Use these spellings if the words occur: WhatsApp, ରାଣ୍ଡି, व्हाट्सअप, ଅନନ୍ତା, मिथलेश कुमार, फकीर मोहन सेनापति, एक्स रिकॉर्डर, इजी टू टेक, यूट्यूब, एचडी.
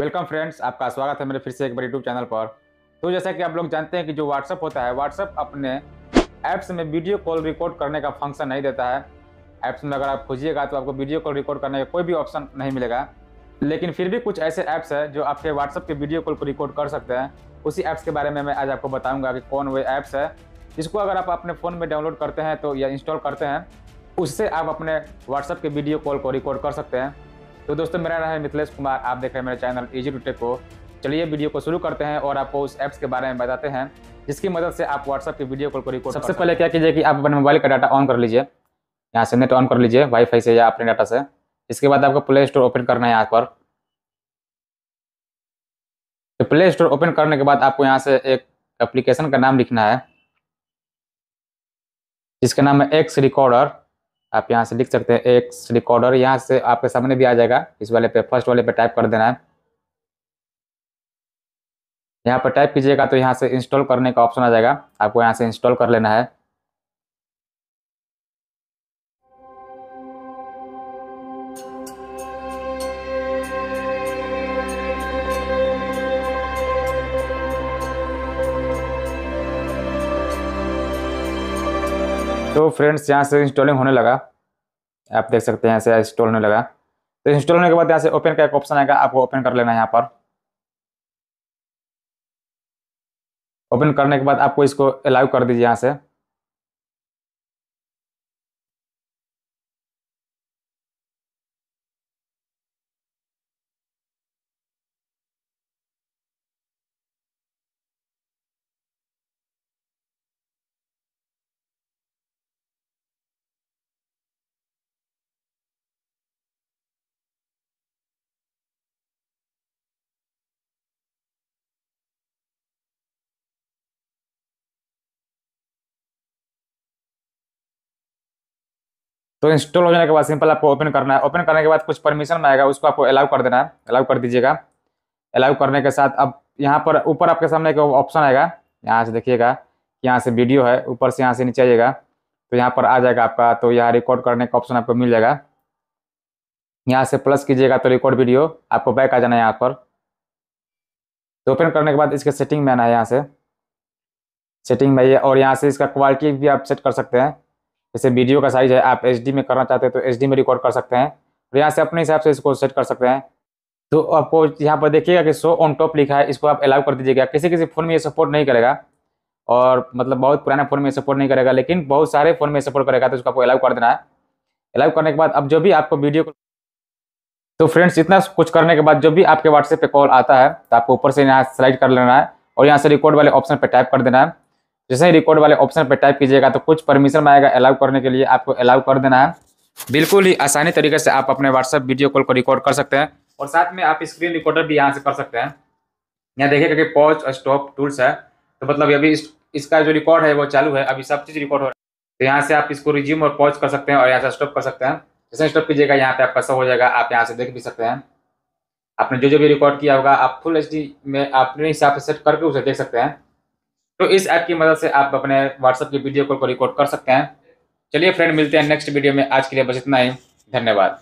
Welcome friends, आपका स्वागत है मेरे फिर से एक बार यूट्यूब चैनल पर। तो जैसा कि आप लोग जानते हैं कि जो व्हाट्सअप होता है, व्हाट्सअप अपने ऐप्स में वीडियो कॉल रिकॉर्ड करने का फंक्शन नहीं देता है। ऐप्स में अगर आप खोजिएगा तो आपको वीडियो कॉल रिकॉर्ड करने का कोई भी ऑप्शन नहीं मिलेगा, लेकिन फिर भी कुछ ऐसे ऐप्स हैं जो आपके व्हाट्सअप के वीडियो कॉल को रिकॉर्ड कर सकते हैं। उसी ऐप्स के बारे में मैं आज आपको बताऊँगा कि कौन वो ऐप्स है, जिसको अगर आप अपने फ़ोन में डाउनलोड करते हैं तो या इंस्टॉल करते हैं, उससे आप अपने व्हाट्सअप के वीडियो कॉल को रिकॉर्ड कर सकते हैं। तो दोस्तों, मेरा नाम है मिथलेश कुमार, आप देख रहे हैं मेरा चैनल इजी टू टेक को। चलिए वीडियो को शुरू करते हैं और आपको उस ऐप्स के बारे में बताते हैं जिसकी मदद से आप व्हाट्सअप के वीडियो कॉल को रिकॉर्ड सबसे पहले क्या कीजिए कि आप अपने मोबाइल का डाटा ऑन कर लीजिए, यहाँ से नेट ऑन कर लीजिए वाईफाई से या अपने डाटा से। इसके बाद आपको प्ले स्टोर ओपन करना है यहाँ पर। तो प्ले स्टोर ओपन करने के बाद आपको यहाँ से एक एप्लीकेशन का नाम लिखना है जिसका नाम है एक्स रिकॉर्डर। आप यहाँ से लिख सकते हैं एक्स रिकॉर्डर, यहाँ से आपके सामने भी आ जाएगा। इस वाले पे, फर्स्ट वाले पे टाइप कर देना है। यहाँ पर टाइप कीजिएगा तो यहाँ से इंस्टॉल करने का ऑप्शन आ जाएगा, आपको यहाँ से इंस्टॉल कर लेना है। तो फ्रेंड्स, यहाँ से इंस्टॉलिंग होने लगा, आप देख सकते हैं यहाँ से इंस्टॉल होने लगा। तो इंस्टॉल होने के बाद यहाँ से ओपन का एक ऑप्शन आएगा, आपको ओपन कर लेना है। यहाँ पर ओपन करने के बाद आपको इसको अलाउ कर दीजिए यहाँ से। तो इंस्टॉल हो जाने के बाद सिंपल आपको ओपन करना है। ओपन करने के बाद कुछ परमिशन में आएगा, उसको आपको अलाउ कर देना है, अलाउ कर दीजिएगा। अलाउ करने के साथ अब यहाँ पर ऊपर आपके सामने एक ऑप्शन आएगा, यहाँ से देखिएगा, यहाँ से वीडियो है, ऊपर से यहाँ से नीचे आइएगा तो यहाँ पर आ जाएगा आपका। तो यहाँ रिकॉर्ड करने का ऑप्शन आपको मिल जाएगा, यहाँ से प्लस कीजिएगा तो रिकॉर्ड वीडियो। आपको बैक आ जाना है यहाँ पर। तो ओपन करने के बाद इसके सेटिंग में आना है, यहाँ से सेटिंग में आइए और यहाँ से इसका क्वालिटी भी आप सेट कर सकते हैं। जैसे वीडियो का साइज है, आप एचडी में करना चाहते हैं तो एचडी में रिकॉर्ड कर सकते हैं। और यहाँ से अपने हिसाब से इसको सेट कर सकते हैं। तो आपको यहाँ पर देखिएगा कि शो ऑन टॉप लिखा है, इसको आप अलाउ कर दीजिएगा। किसी किसी फ़ोन में ये सपोर्ट नहीं करेगा, और मतलब बहुत पुराना फ़ोन में सपोर्ट नहीं करेगा, लेकिन बहुत सारे फ़ोन में सपोर्ट करेगा, तो इसको आपको अलाउ कर देना है। अलाउ करने के बाद अब जो भी आपको वीडियो को, तो फ्रेंड्स इतना कुछ करने के बाद जो भी आपके व्हाट्सएप पर कॉल आता है तो आपको ऊपर से यहाँ स्लाइड कर लेना है और यहाँ से रिकॉर्ड वाले ऑप्शन पर टाइप कर देना है। जैसे ही रिकॉर्ड वाले ऑप्शन पर टाइप कीजिएगा तो कुछ परमिशन में आएगा अलाउ करने के लिए, आपको अलाउ कर देना है। बिल्कुल ही आसानी तरीके से आप अपने व्हाट्सएप वीडियो कॉल को रिकॉर्ड कर सकते हैं, और साथ में आप स्क्रीन रिकॉर्डर भी यहाँ से कर सकते हैं। यहाँ देखिएगा कि पॉज स्टॉप टूल्स है, तो मतलब अभी इसका जो रिकॉर्ड है वो चालू है, अभी सब चीज़ रिकॉर्ड हो रहा है। तो यहाँ से आप इसको रिज्यूम और पॉज कर सकते हैं और यहाँ से स्टॉप कर सकते हैं। जैसे स्टॉप कीजिएगा यहाँ पे आपका सब हो जाएगा, आप यहाँ से देख भी सकते हैं। आपने जो जो भी रिकॉर्ड किया होगा आप फुल एचडी में अपने हिसाब से सेट करके उसे देख सकते हैं। तो इस ऐप की मदद से आप अपने व्हाट्सएप की वीडियो कॉल को रिकॉर्ड कर सकते हैं। चलिए फ्रेंड, मिलते हैं नेक्स्ट वीडियो में। आज के लिए बस इतना ही, धन्यवाद।